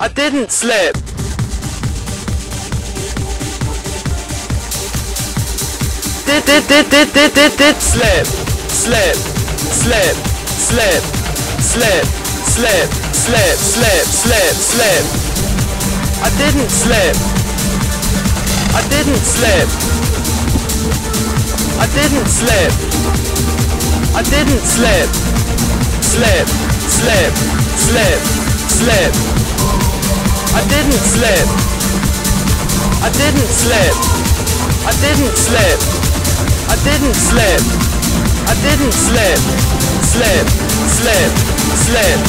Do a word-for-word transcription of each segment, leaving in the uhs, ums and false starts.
I didn't slip! Did did did did did did did slip! Slip! Slip! Slip! Slip! Slip! Slip! Slip! Slip! Slip! I didn't slip! I didn't slip! I didn't slip! I didn't slip! Slip! Slip! Slip! Slip! I didn't slip. I didn't slip. I didn't slip. I didn't slip. I didn't slip. Slip. Slip. Slip.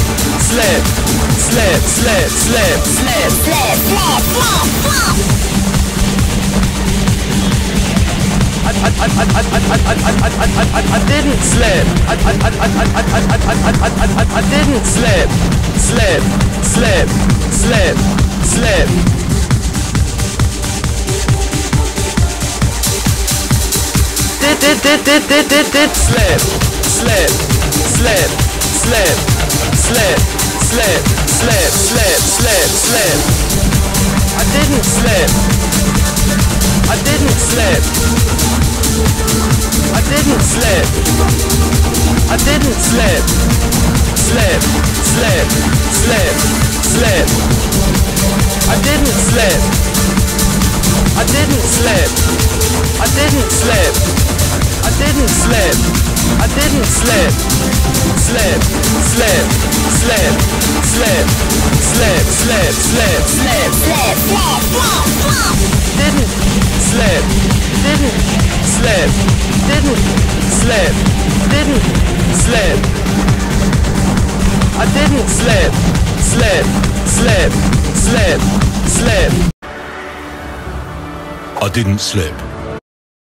Slip. Slip. Slip. Slip. Slip. Slip. Slip. Slip. I I I I I I I I didn't slip. I I I I I I I didn't slip. Slip. Slip. Slip, slip. Did did did did did did did slip, slip, slip, slip, slip, slip, slip, slip, slip, slip. I didn't slip. I didn't slip. I didn't slip. I didn't slip. Slip, slip, slip. Slip. I didn't slip. I didn't slip. I didn't slip. I didn't slip. I didn't slip. Slip. Slip. Slip. Slip. Slip. Slip. Slip. Slip. Slip. Didn't slip. Didn't slip. Didn't slip. Didn't slip. I didn't slip. Slip, slip, slip, slip. I didn't slip.